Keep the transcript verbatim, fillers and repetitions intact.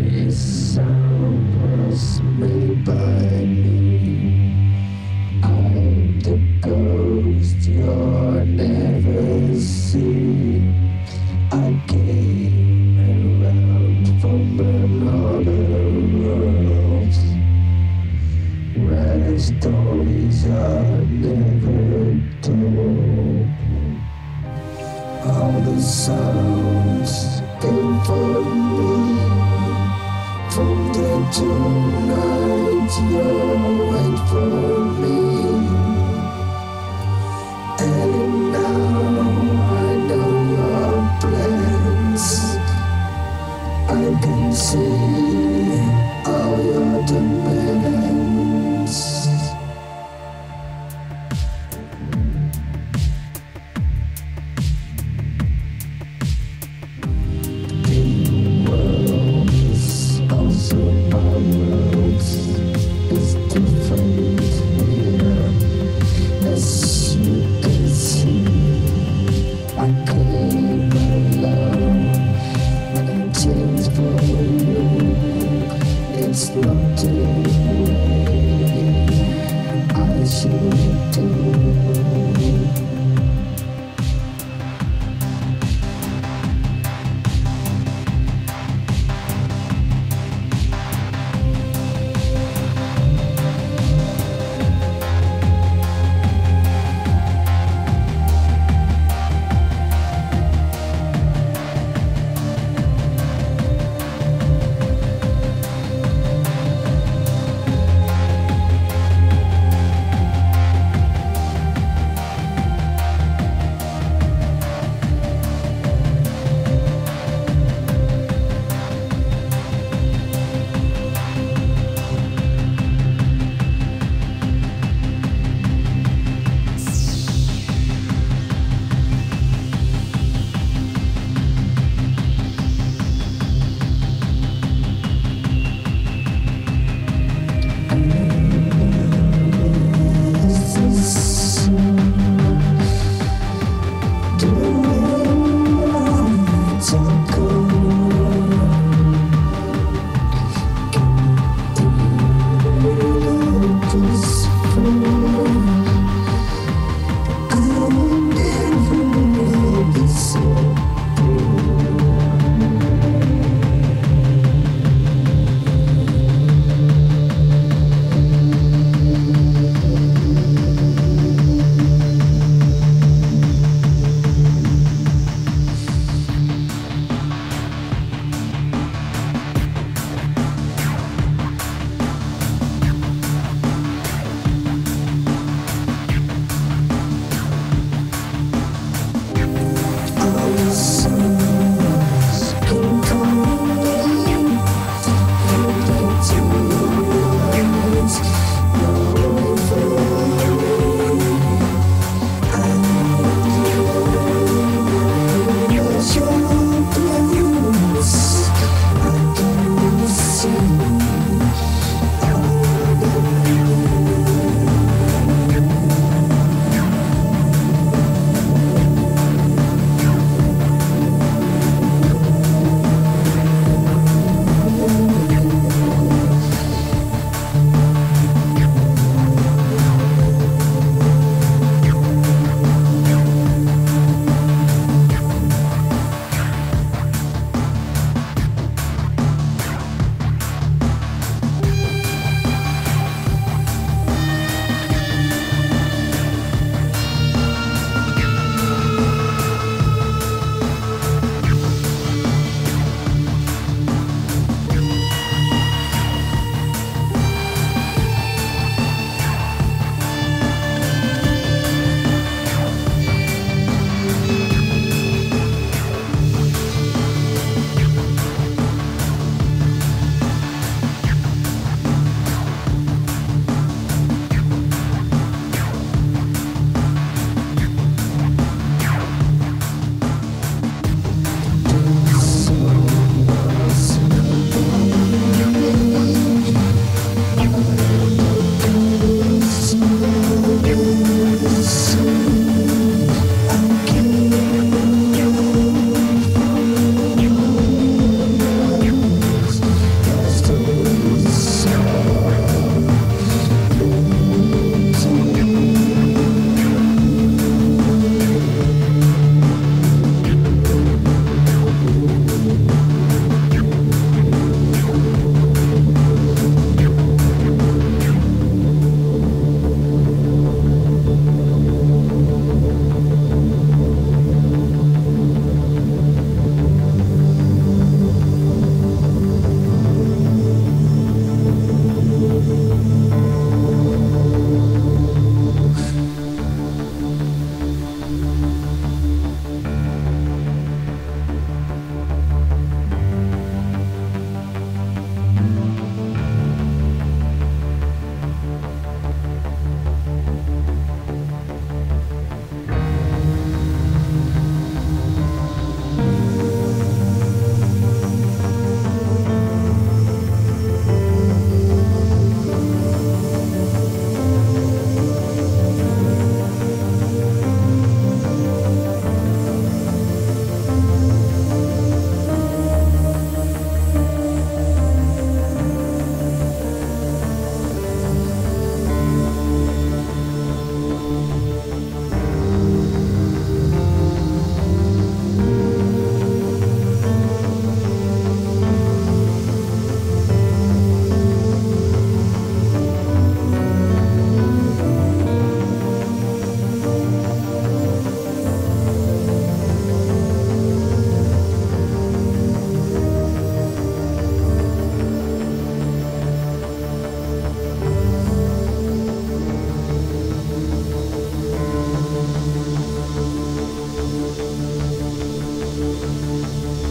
This sound was made by me. I'm the ghost you'll never see. I came around from another world, where stories are never told. All the sounds came from me. From the tonight you wait for me, and now I know your plans. I can see all your demands.